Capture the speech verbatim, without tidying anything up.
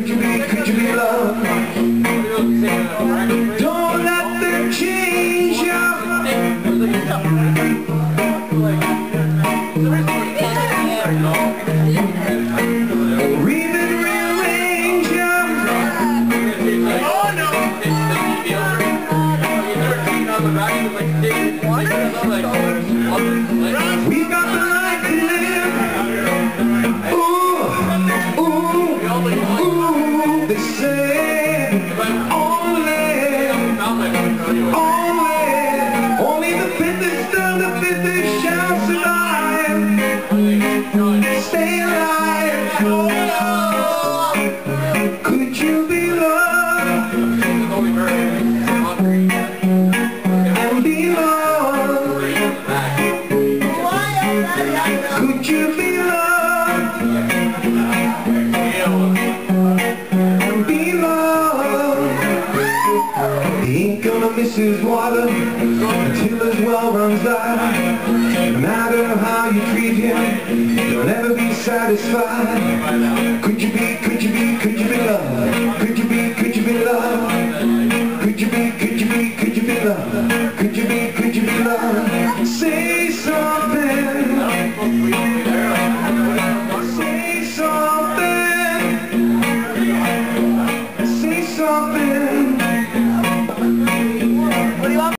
Could you be, could you be loved? Don't let them change you. Or even rearrange you. Oh no! We got the life to live. Ooh, ooh, ooh. They say only, only, only the fittest of the fittest shall survive. Stay alive. Oh, could you be loved and be loved? Could you be loved? Ain't gonna miss his water until his well runs dry. No matter how you treat him, you'll never be satisfied. Could you be, could you be, could you be loved? Could